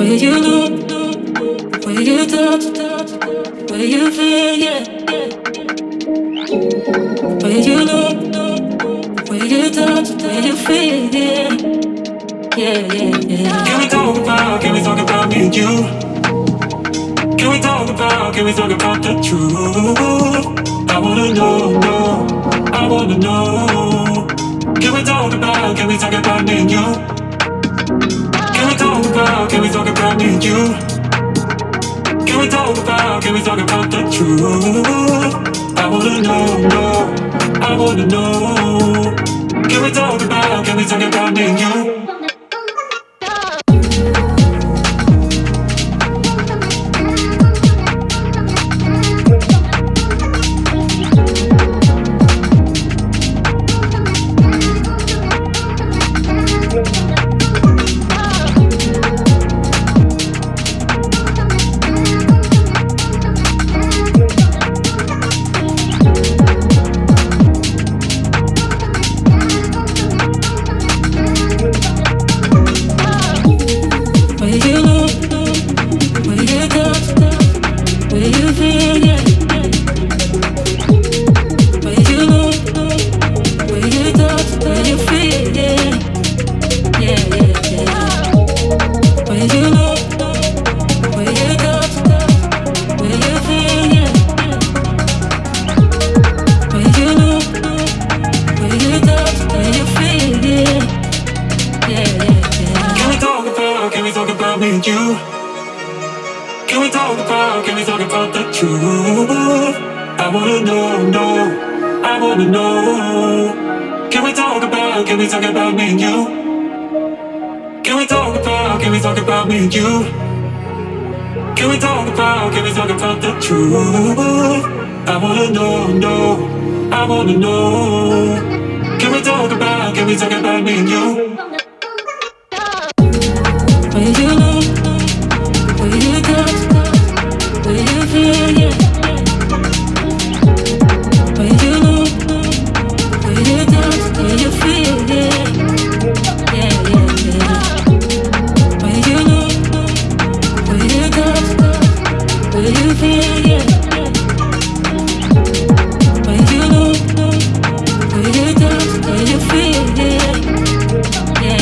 Where you look, where you touch, where you feel, yeah. Where you look, where you touch, where you feel, yeah. Yeah, yeah, yeah. Can we talk about me and you? Can we talk about the truth? I wanna know, I wanna know. Can we talk about me and you? Can we talk about me and you? Can we talk about the truth? I wanna know, I wanna know. Can we talk about me and you? Yeah.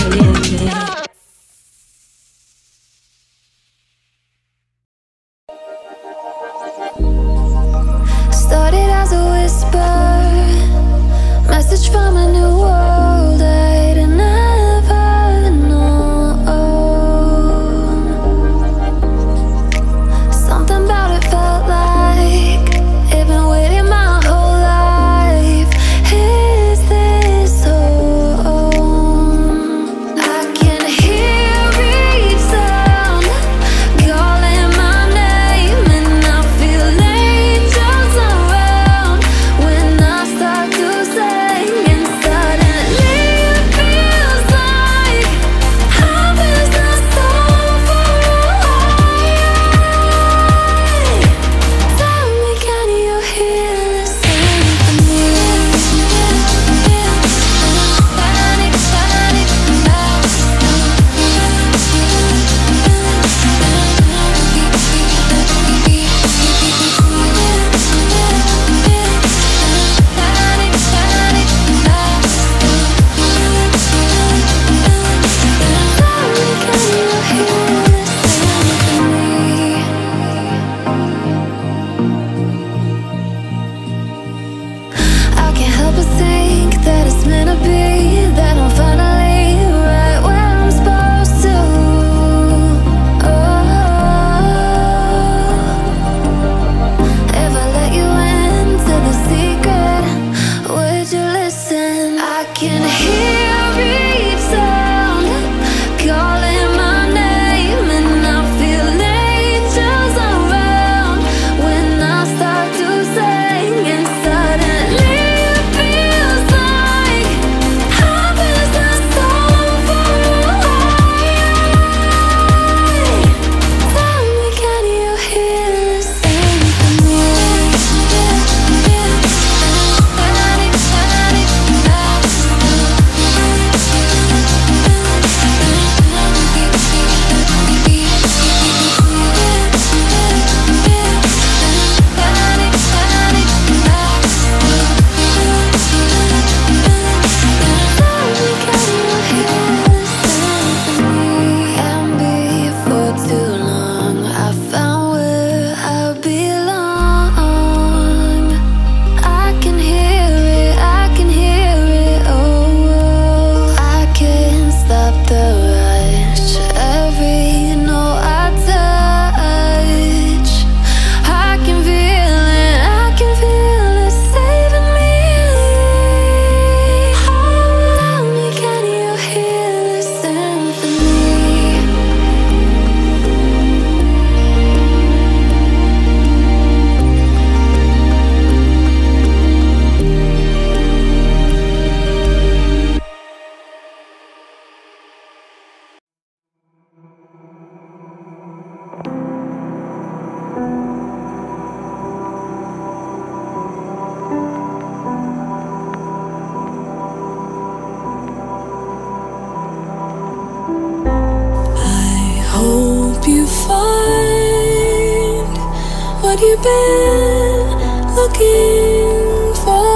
you been looking for?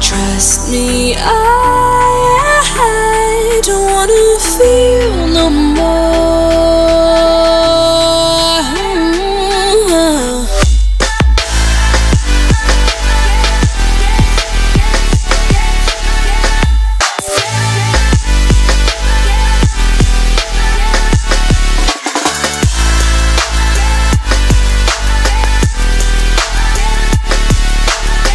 Trust me, I don't want to feel no more. Draw a crowd, reel it in,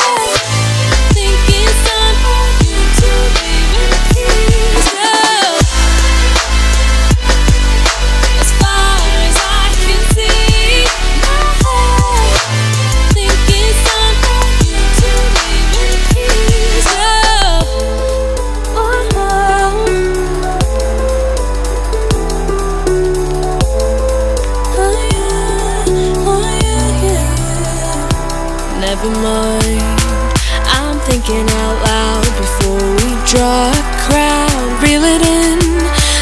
take it easy, there's no need to scream and shout. As far as I can see, I think it's time for you to leave in peace. As far as I can see, I think it's time for you to leave in peace. Never mind, I'm thinking out loud before we draw a crowd. Reel it in,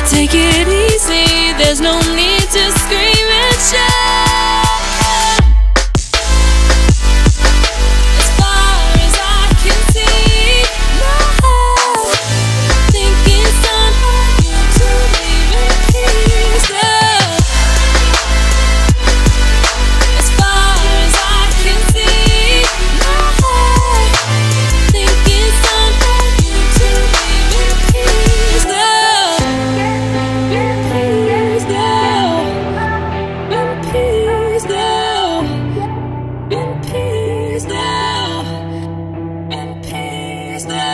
take it easy, there's no need to scream and shout. As far as I can see, I think it's time for you to leave in peace. As far as I can see, I think it's time for you to leave in peace. In peace now.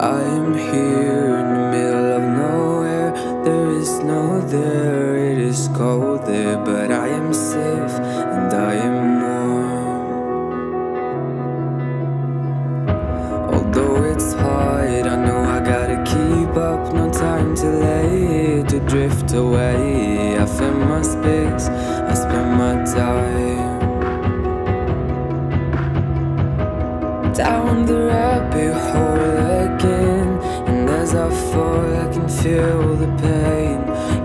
I'm here in the middle of nowhere. There is no there, it is cold there, but I am safe and I am warm. Although it's hard, I know I gotta keep up. No time to lay, to drift away. I found my space, I spend my time down the rabbit hole again, and as I fall I can feel the pain.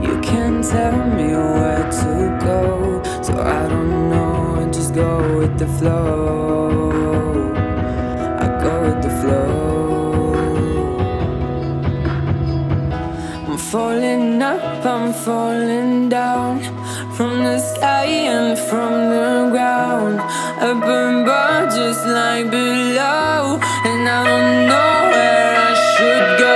You can't tell me where to go, so I don't know, I just go with the flow. I go with the flow. I'm falling up, I'm falling down, from the sky and from the ground, up above just like below, and I don't know where I should go.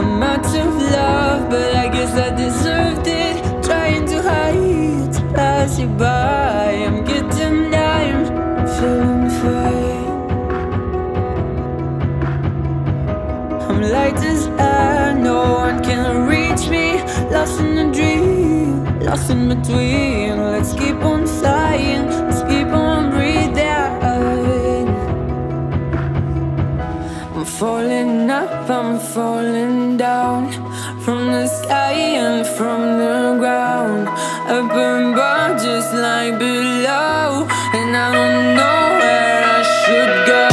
I'm out of love, but I guess I deserved it. Trying to hide, to pass you by. I'm getting down, I'm feeling fine. I'm light as air, no one can reach me. Lost in a dream, lost in between. Let's keep on flying, let's keep on breathing. I'm falling up, I'm falling down. from the sky and from the ground, up above just like below, and I don't know where I should go.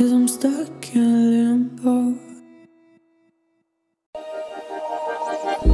'Cause I'm stuck in limbo. Oh,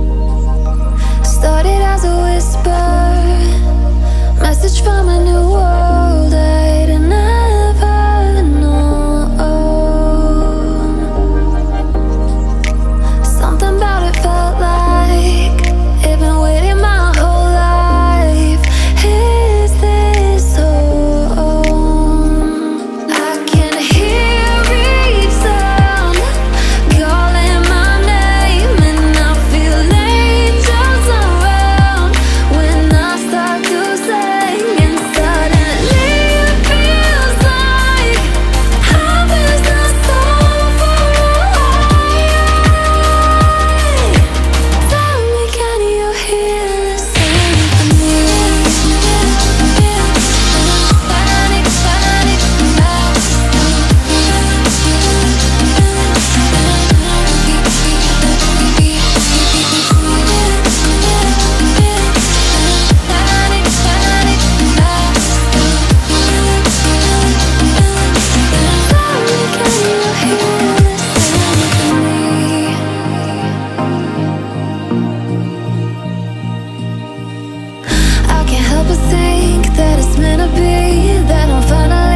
I can't help but think that it's meant to be, that I'm finally